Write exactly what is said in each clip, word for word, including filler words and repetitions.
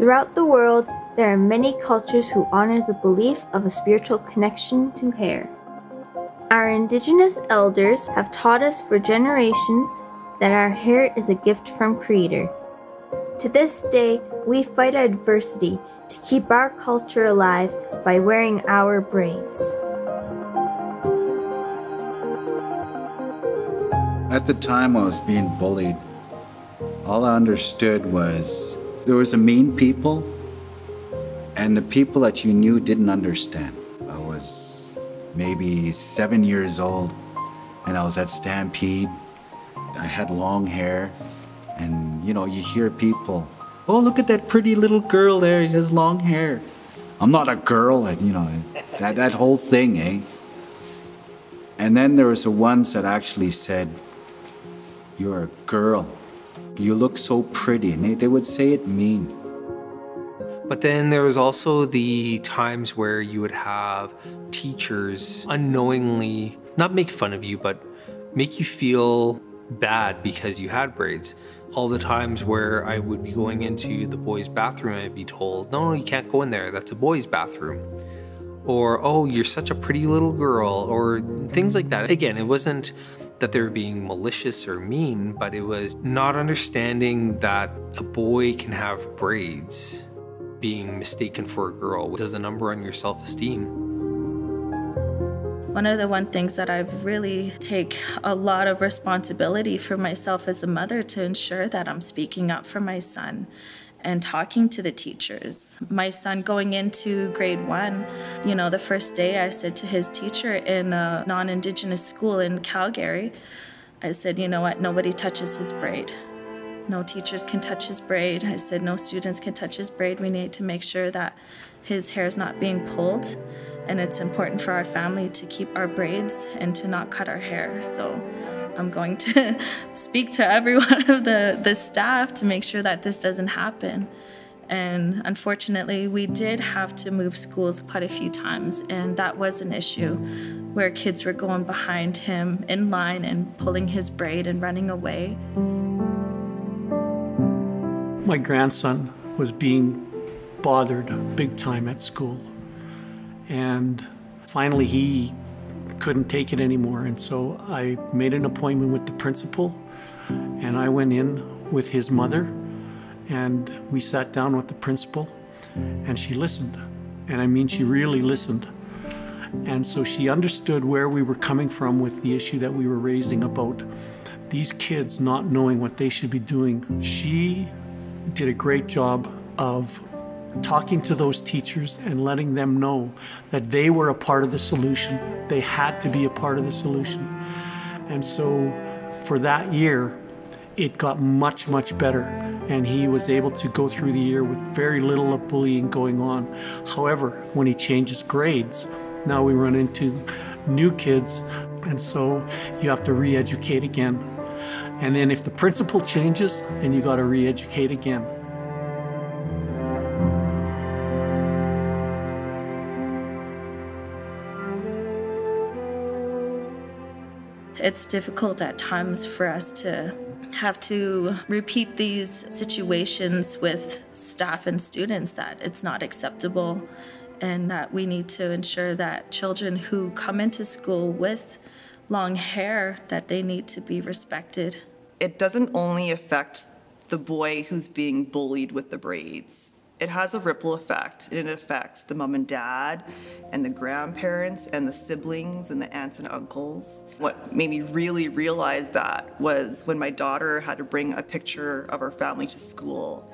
Throughout the world, there are many cultures who honor the belief of a spiritual connection to hair. Our indigenous elders have taught us for generations that our hair is a gift from Creator. To this day, we fight adversity to keep our culture alive by wearing our braids. At the time I was being bullied, all I understood was there was a mean people and the people that you knew didn't understand. I was maybe seven years old and I was at Stampede. I had long hair and you know, you hear people, oh, look at that pretty little girl there, she has long hair. I'm not a girl, and you know, that, that whole thing, eh? And then there was the ones that actually said, you're a girl, you look so pretty. And they, they would say it mean. But then there was also the times where you would have teachers unknowingly, not make fun of you, but make you feel bad because you had braids. All the times where I would be going into the boys' bathroom, I'd be told, no, no, you can't go in there, that's a boys' bathroom. Or, oh, you're such a pretty little girl, or things like that. Again, it wasn't that they were being malicious or mean, but it was not understanding that a boy can have braids. Being mistaken for a girl does a number on your self-esteem. One of the one things that I've really take a lot of responsibility for myself as a mother to ensure that I'm speaking up for my son and talking to the teachers. My son going into grade one, you know, the first day I said to his teacher in a non-Indigenous school in Calgary, I said, you know what, nobody touches his braid. No teachers can touch his braid. I said, no students can touch his braid. We need to make sure that his hair is not being pulled. And it's important for our family to keep our braids and to not cut our hair. So I'm going to speak to every one of the, the staff to make sure that this doesn't happen. And unfortunately, we did have to move schools quite a few times, and that was an issue where kids were going behind him in line and pulling his braid and running away. My grandson was being bothered big time at school, and finally he couldn't take it anymore, and so I made an appointment with the principal and I went in with his mother and we sat down with the principal and she listened, and I mean she really listened, and so she understood where we were coming from with the issue that we were raising about these kids not knowing what they should be doing. She did a great job of talking to those teachers and letting them know that they were a part of the solution. They had to be a part of the solution. And so for that year, it got much, much better. And he was able to go through the year with very little of bullying going on. However, when he changes grades, now we run into new kids. And so you have to re-educate again. And then if the principal changes, then you got to re-educate again. It's difficult at times for us to have to repeat these situations with staff and students that it's not acceptable, and that we need to ensure that children who come into school with long hair, that they need to be respected. It doesn't only affect the boy who's being bullied with the braids. It has a ripple effect, and it affects the mom and dad and the grandparents and the siblings and the aunts and uncles. What made me really realize that was when my daughter had to bring a picture of our family to school,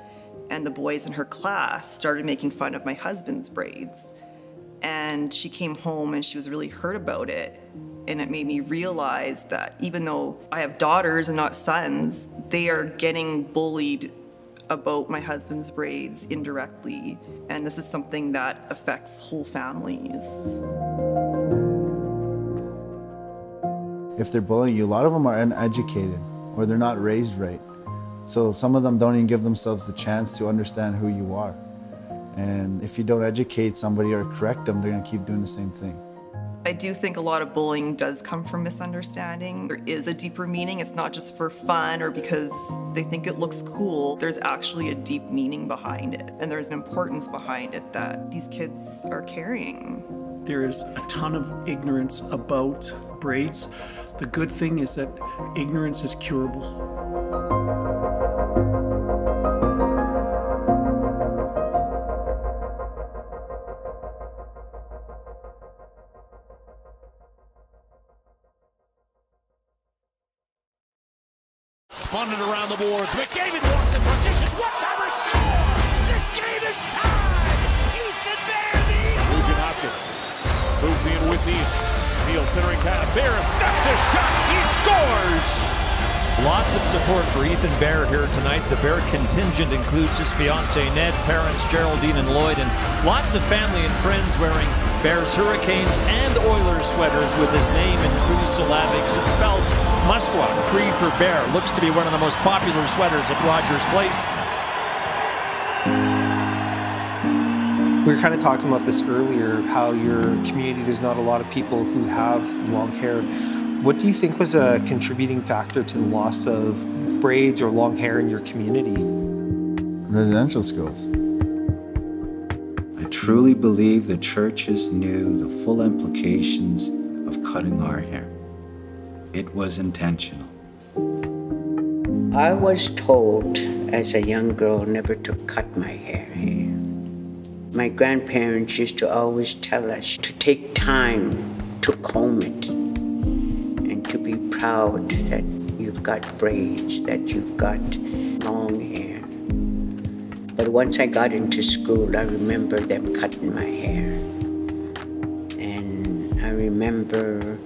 and the boys in her class started making fun of my husband's braids. And she came home and she was really hurt about it. And it made me realize that even though I have daughters and not sons, they are getting bullied about my husband's braids indirectly, and this is something that affects whole families. If they're bullying you, a lot of them are uneducated or they're not raised right. So some of them don't even give themselves the chance to understand who you are. And if you don't educate somebody or correct them, they're gonna keep doing the same thing. I do think a lot of bullying does come from misunderstanding. There is a deeper meaning. It's not just for fun or because they think it looks cool. There's actually a deep meaning behind it, and there's an importance behind it that these kids are carrying. There is a ton of ignorance about braids. The good thing is that ignorance is curable. Spun it around the boards. McDavid walks in front. Dishes. One-timer score! This game is tied! Houston Bears lead! Nugent Hopkins. Moves in with Neal. Neal centering pass. Barrett snaps a shot. He scores! Lots of support for Ethan Bear here tonight. The Bear contingent includes his fiancée Ned, parents Geraldine and Lloyd, and lots of family and friends wearing Bears, Hurricanes, and Oilers sweaters with his name in Cree syllabics. It spells Muskwa, Cree for Bear. Looks to be one of the most popular sweaters at Rogers Place. We were kind of talking about this earlier, how your community, there's not a lot of people who have long hair. What do you think was a contributing factor to the loss of braids or long hair in your community? Residential schools. I truly believe the churches knew the full implications of cutting our hair. It was intentional. I was told as a young girl never to cut my hair. My grandparents used to always tell us to take time to comb it and to be proud that you've got braids, that you've got long hair. But once I got into school, I remember them cutting my hair. And I remember,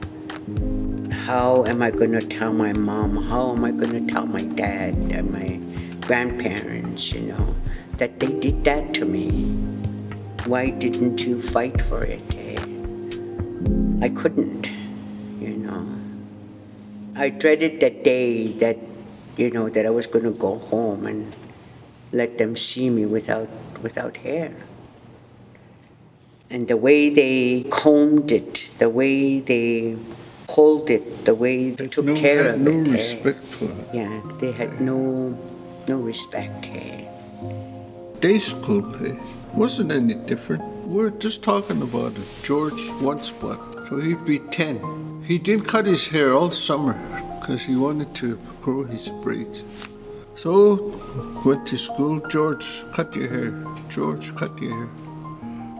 how am I gonna tell my mom? How am I gonna tell my dad and my grandparents, you know, that they did that to me? Why didn't you fight for it, eh? I couldn't, you know. I dreaded the day that, you know, that I was gonna go home and let them see me without, without hair. And the way they combed it, the way they pulled it, the way they took no, care of no it. No respect eh? for it. Yeah, they had eh? no, no respect. Eh? Day school eh? wasn't any different. We're just talking about it. George once what? So he'd be ten. He didn't cut his hair all summer because he wanted to grow his braids. So, went to school, George, cut your hair. George, cut your hair.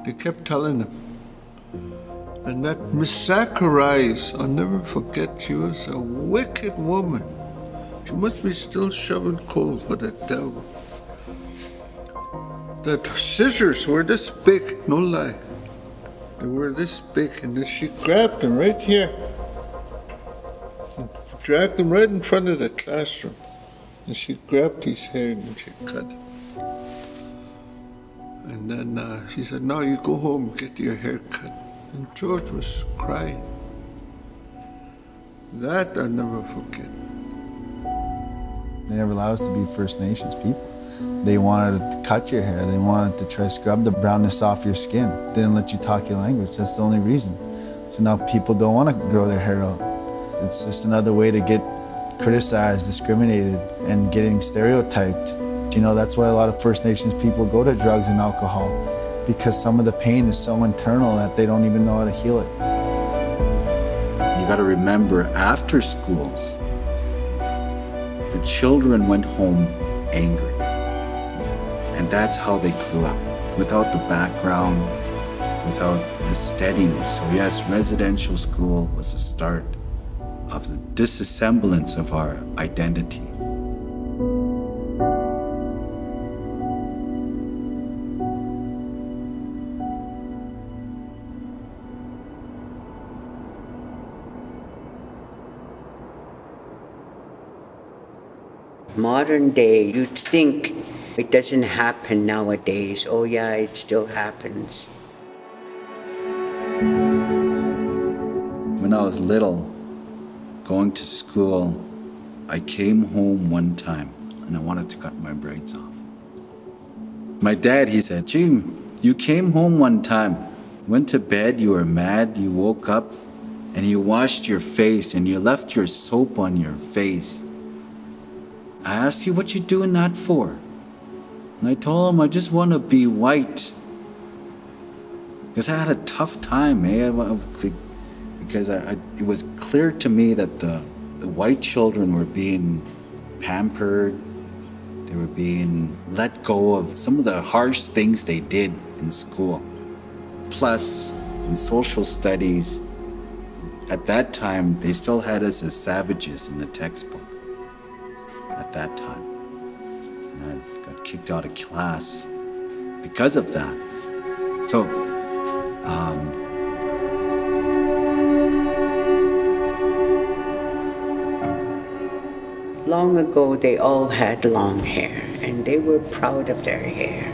They kept telling him. And that Miss Zacharias, I'll never forget, she was a wicked woman. She must be still shoving coal for that devil. The scissors were this big, no lie. They were this big, and then she grabbed them right here. And dragged them right in front of the classroom. And she grabbed his hair and she cut it. And then uh, she said, now you go home and get your hair cut. And George was crying. That I'll never forget. They never allowed us to be First Nations people. They wanted to cut your hair. They wanted to try to scrub the brownness off your skin. They didn't let you talk your language. That's the only reason. So now people don't want to grow their hair out. It's just another way to get criticized, discriminated, and getting stereotyped. You know, that's why a lot of First Nations people go to drugs and alcohol, because some of the pain is so internal that they don't even know how to heal it. You gotta remember, after schools, the children went home angry. And that's how they grew up, without the background, without the steadiness. So yes, residential school was a start of the disassemblance of our identity. Modern day, you'd think it doesn't happen nowadays. Oh yeah, it still happens. When I was little, going to school, I came home one time and I wanted to cut my braids off. My dad, he said, Jim, you came home one time went to bed, you were mad, you woke up, and you washed your face, and you left your soap on your face. I asked you what you're doing that for, and I told him I just want to be white. Because I had a tough time, eh? Because I, I, it was clear to me that the, the white children were being pampered. They were being let go of some of the harsh things they did in school. Plus, in social studies, at that time, they still had us as savages in the textbook. At that time. And I got kicked out of class because of that. So, Um, long ago, they all had long hair, and they were proud of their hair.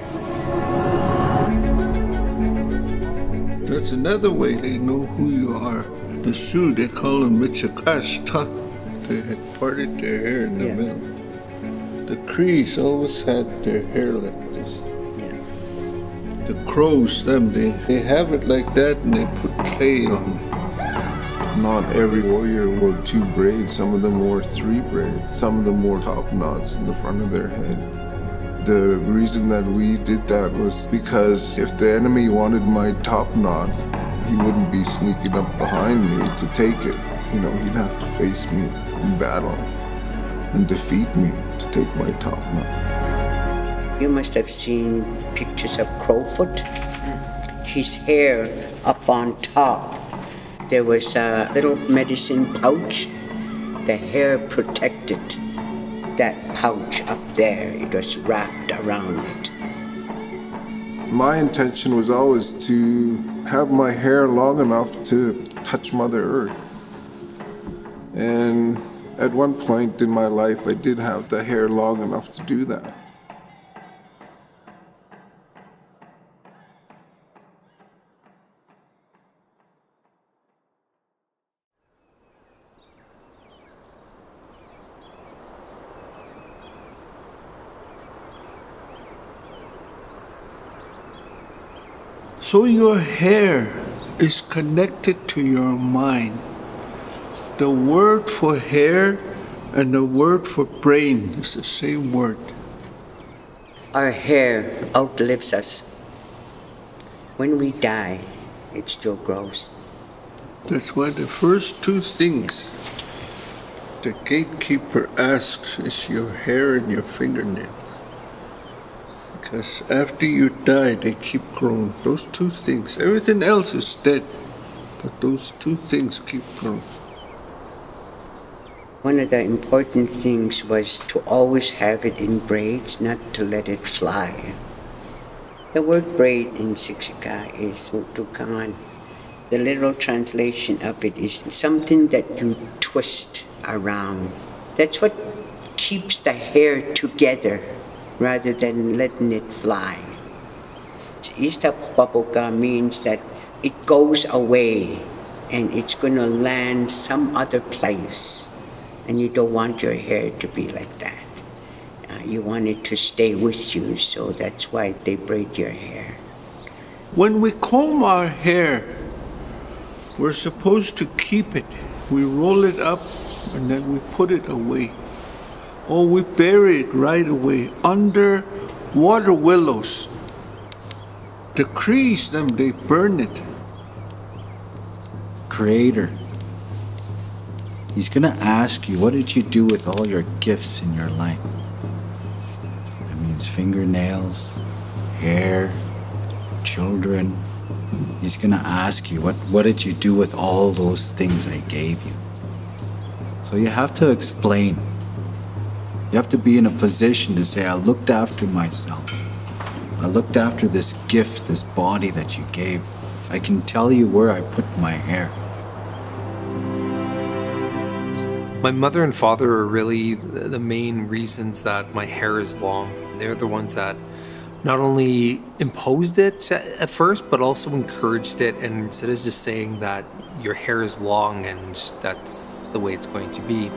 That's another way they know who you are. The Sioux, they call them Michikashtah. They had parted their hair in the yeah. middle. The Crees always had their hair like this. The Crows, them, they, they have it like that, and they put clay on it. Not every warrior wore two braids. Some of them wore three braids. Some of them wore top knots in the front of their head. The reason that we did that was because if the enemy wanted my top knot, he wouldn't be sneaking up behind me to take it. You know, he'd have to face me in battle and defeat me to take my top knot. You must have seen pictures of Crowfoot, his hair up on top. There was a little medicine pouch. The hair protected that pouch up there. It was wrapped around it. My intention was always to have my hair long enough to touch Mother Earth. And at one point in my life, I did have the hair long enough to do that. So your hair is connected to your mind. The word for hair and the word for brain is the same word. Our hair outlives us. When we die, it still grows. That's why the first two things the gatekeeper asks is your hair and your fingernails. Because after you die, they keep growing. Those two things. Everything else is dead, but those two things keep growing. One of the important things was to always have it in braids, not to let it fly. The word braid in Siksika is Mutukan. The literal translation of it is something that you twist around. That's what keeps the hair together, rather than letting it fly. Istapuabuka means that it goes away and it's going to land some other place. And you don't want your hair to be like that. Uh, you want it to stay with you, so that's why they braid your hair. When we comb our hair, we're supposed to keep it. We roll it up and then we put it away. Oh, we bury it right away under water willows. The Crees, them, they burn it. Creator, he's gonna ask you, what did you do with all your gifts in your life? That means fingernails, hair, children. He's gonna ask you, what, what did you do with all those things I gave you? So you have to explain. You have to be in a position to say, I looked after myself. I looked after this gift, this body that you gave. I can tell you where I put my hair. My mother and father are really the main reasons that my hair is long. They're the ones that not only imposed it at first, but also encouraged it. And instead of just saying that your hair is long and that's the way it's going to be,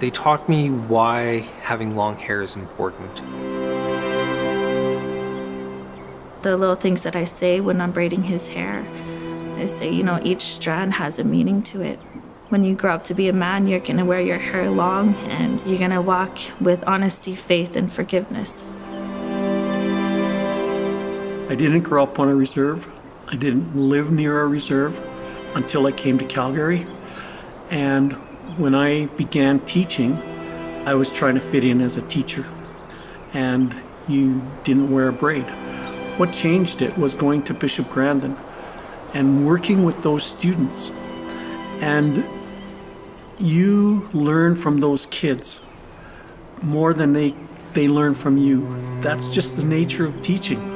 they taught me why having long hair is important. the little things that I say when I'm braiding his hair. I say, you know, each strand has a meaning to it. When you grow up to be a man, you're gonna wear your hair long and you're gonna walk with honesty, faith, and forgiveness. I didn't grow up on a reserve. I didn't live near a reserve until I came to Calgary. And when I began teaching, I was trying to fit in as a teacher. And you didn't wear a braid. What changed it was going to Bishop Grandin and working with those students. And you learn from those kids more than they, they learn from you. That's just the nature of teaching.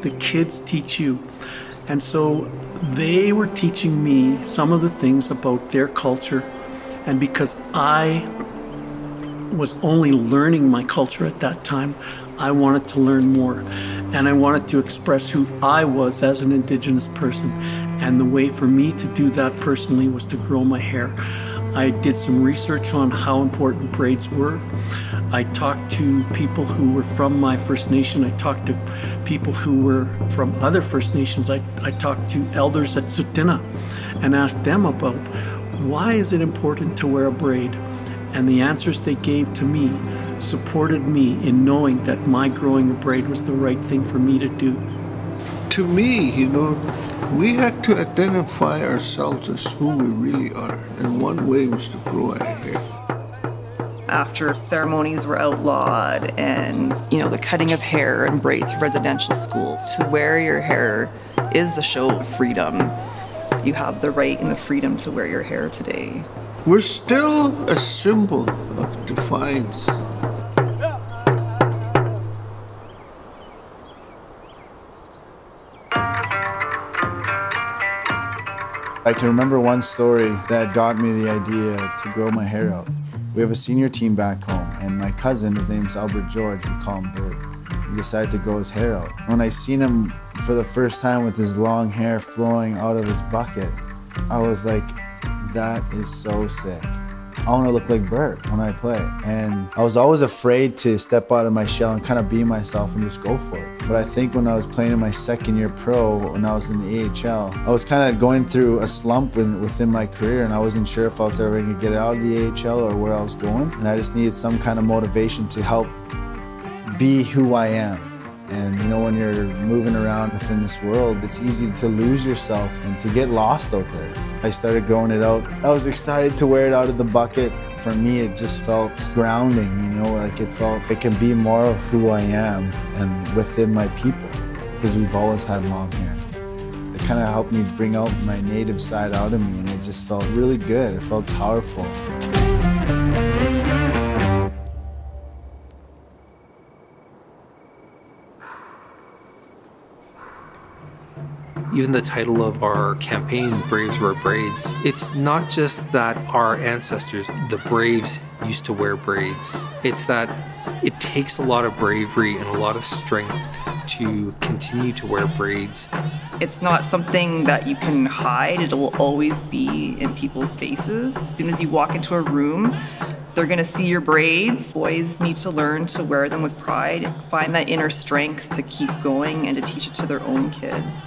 The kids teach you. And so they were teaching me some of the things about their culture. And because I was only learning my culture at that time, I wanted to learn more. And I wanted to express who I was as an Indigenous person. And the way for me to do that personally was to grow my hair. I did some research on how important braids were. I talked to people who were from my First Nation. I talked to people who were from other First Nations. I, I talked to elders at Sutina and asked them about why is it important to wear a braid? And the answers they gave to me supported me in knowing that my growing a braid was the right thing for me to do. To me, you know, we had to identify ourselves as who we really are, and one way was to grow our hair. After ceremonies were outlawed and, you know, the cutting of hair and braids for residential schools, to wear your hair is a show of freedom. You have the right and the freedom to wear your hair today. We're still a symbol of defiance. I can remember one story that got me the idea to grow my hair out. We have a senior team back home, and my cousin, his name's Albert George, we call him Bert, he decided to grow his hair out. When I seen him for the first time with his long hair flowing out of his bucket, I was like, that is so sick. I want to look like Bert when I play. And I was always afraid to step out of my shell and kind of be myself and just go for it. But I think when I was playing in my second year pro, when I was in the A H L, I was kind of going through a slump in, within my career, and I wasn't sure if I was ever going to get out of the A H L or where I was going. And I just needed some kind of motivation to help be who I am. And you know, when you're moving around within this world, it's easy to lose yourself and to get lost out there. I started growing it out. I was excited to wear it out of the bucket. For me, it just felt grounding, you know, like it felt it can be more of who I am and within my people, because we've always had long hair. It kind of helped me bring out my native side out of me, and it just felt really good. It felt powerful. Even the title of our campaign, Braves Wear Braids, it's not just that our ancestors, the Braves, used to wear braids. It's that it takes a lot of bravery and a lot of strength to continue to wear braids. It's not something that you can hide. It'll always be in people's faces. As soon as you walk into a room, they're gonna see your braids. Boys need to learn to wear them with pride, find that inner strength to keep going and to teach it to their own kids.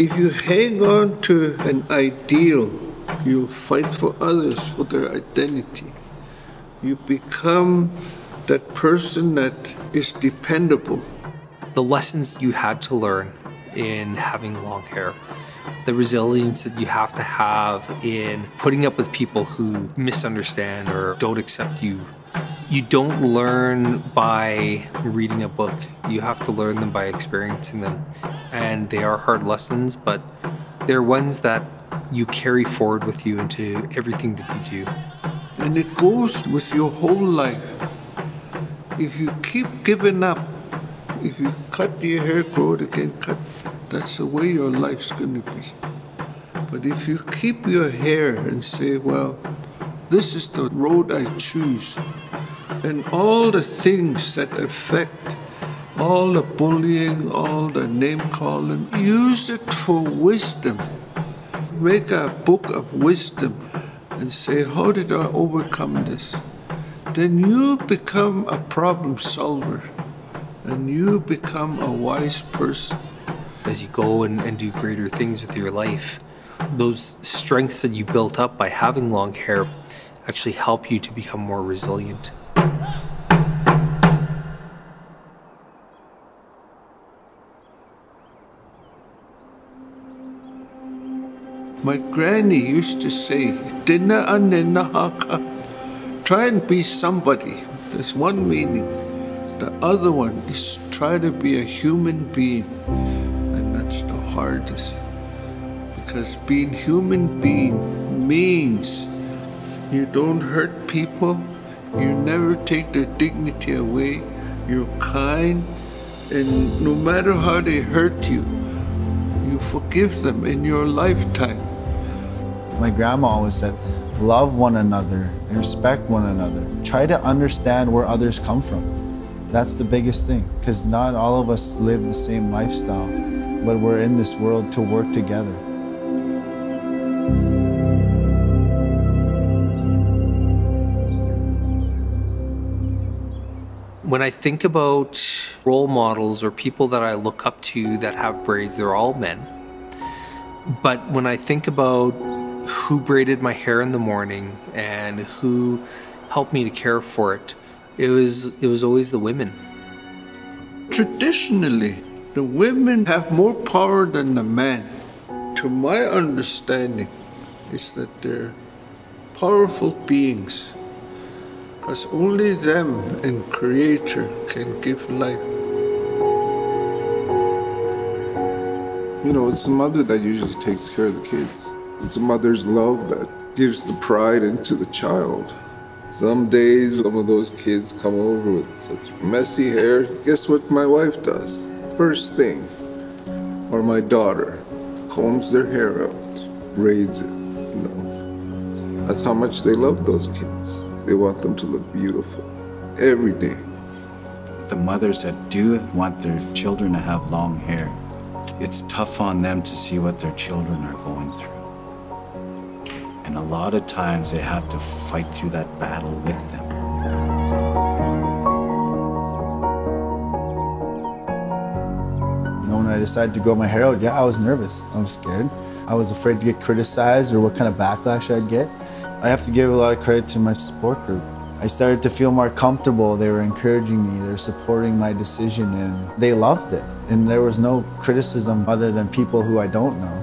If you hang on to an ideal, you'll fight for others, for their identity. You become that person that is dependable. The lessons you had to learn in having long hair, the resilience that you have to have in putting up with people who misunderstand or don't accept you. You don't learn by reading a book. You have to learn them by experiencing them. And they are hard lessons, but they're ones that you carry forward with you into everything that you do. And it goes with your whole life. If you keep giving up, if you cut your hair, grow it again, cut, that's the way your life's gonna be. But if you keep your hair and say, well, this is the road I choose, and all the things that affect, all the bullying, all the name-calling, use it for wisdom. Make a book of wisdom and say, how did I overcome this? Then you become a problem solver. and you become a wise person. As you go and, and do greater things with your life, those strengths that you built up by having long hair actually help you to become more resilient. My granny used to say, Dina'aninahaka, try and be somebody. There's one meaning. The other one is try to be a human being. And that's the hardest. Because being human being means you don't hurt people, you never take their dignity away, you're kind, and no matter how they hurt you, you forgive them in your lifetime. My grandma always said, love one another, respect one another. Try to understand where others come from. That's the biggest thing, because not all of us live the same lifestyle, but we're in this world to work together. When I think about role models or people that I look up to that have braids, they're all men. But when I think about who braided my hair in the morning and who helped me to care for it, it was, it was always the women. Traditionally, the women have more power than the men. To my understanding, is that they're powerful beings. As only them and Creator can give life. You know, it's the mother that usually takes care of the kids. It's a mother's love that gives the pride into the child. Some days, some of those kids come over with such messy hair. Guess what my wife does? First thing, or my daughter, combs their hair out, braids it, you know. That's how much they love those kids. They want them to look beautiful every day. The mothers that do want their children to have long hair, it's tough on them to see what their children are going through. And a lot of times they have to fight through that battle with them. You know, when I decided to grow my hair out, yeah, I was nervous. I was scared. I was afraid to get criticized or what kind of backlash I'd get. I have to give a lot of credit to my support group. I started to feel more comfortable. They were encouraging me, they were supporting my decision, and they loved it. And there was no criticism other than people who I don't know.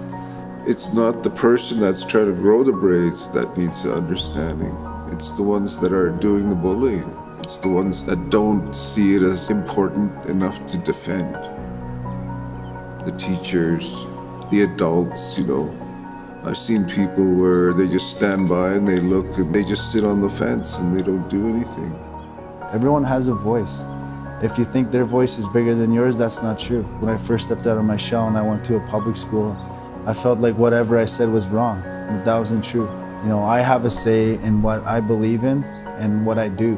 It's not the person that's trying to grow the braids that needs the understanding. It's the ones that are doing the bullying. It's the ones that don't see it as important enough to defend. The teachers, the adults, you know. I've seen people where they just stand by and they look and they just sit on the fence and they don't do anything. Everyone has a voice. If you think their voice is bigger than yours, that's not true. When I first stepped out of my shell and I went to a public school, I felt like whatever I said was wrong. But that wasn't true. You know, I have a say in what I believe in and what I do.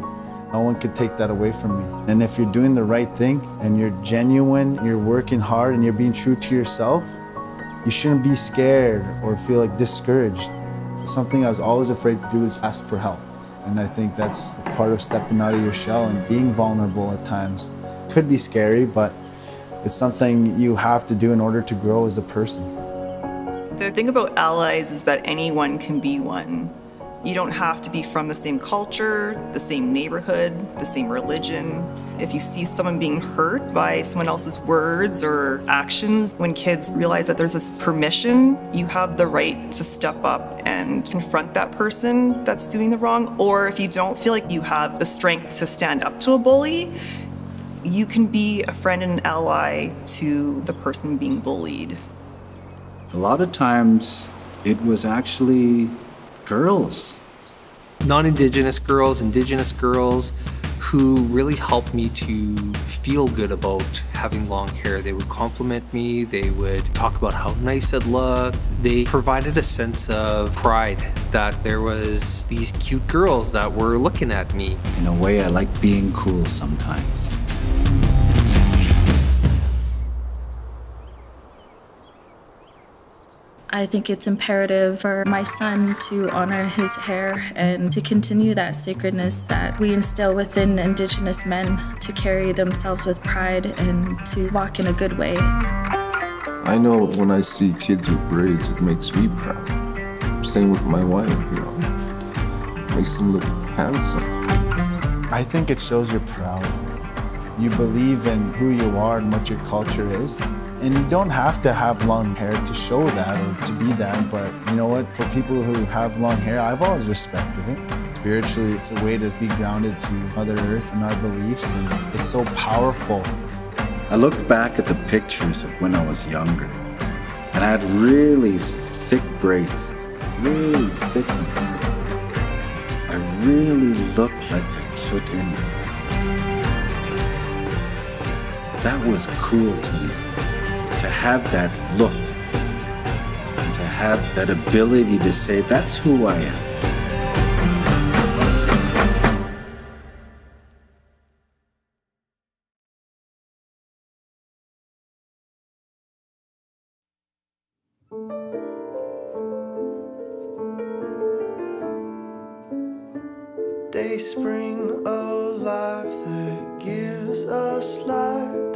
No one could take that away from me. And if you're doing the right thing and you're genuine, you're working hard and you're being true to yourself, you shouldn't be scared or feel like discouraged. Something I was always afraid to do is ask for help. And I think that's part of stepping out of your shell and being vulnerable at times. Could be scary, but it's something you have to do in order to grow as a person. The thing about allies is that anyone can be one. You don't have to be from the same culture, the same neighborhood, the same religion. If you see someone being hurt by someone else's words or actions, when kids realize that there's this permission, you have the right to step up and confront that person that's doing the wrong. Or if you don't feel like you have the strength to stand up to a bully, you can be a friend and an ally to the person being bullied. A lot of times, it was actually girls. Non-Indigenous girls, Indigenous girls, who really helped me to feel good about having long hair. They would compliment me, they would talk about how nice it looked. They provided a sense of pride that there was these cute girls that were looking at me. In a way, I like being cool sometimes. I think it's imperative for my son to honor his hair and to continue that sacredness that we instill within Indigenous men, to carry themselves with pride and to walk in a good way. I know when I see kids with braids, it makes me proud. Same with my wife, you know, makes them look handsome. I think it shows you're proud. You believe in who you are and what your culture is. And you don't have to have long hair to show that or to be that, but you know what, for people who have long hair, I've always respected it. Spiritually, it's a way to be grounded to Mother Earth and our beliefs, and it's so powerful. I looked back at the pictures of when I was younger, and I had really thick braids, really thick ones. I really looked like a Sutina. That was cool to me, to have that look, and to have that ability to say, that's who I am. They spring a life that gives us life.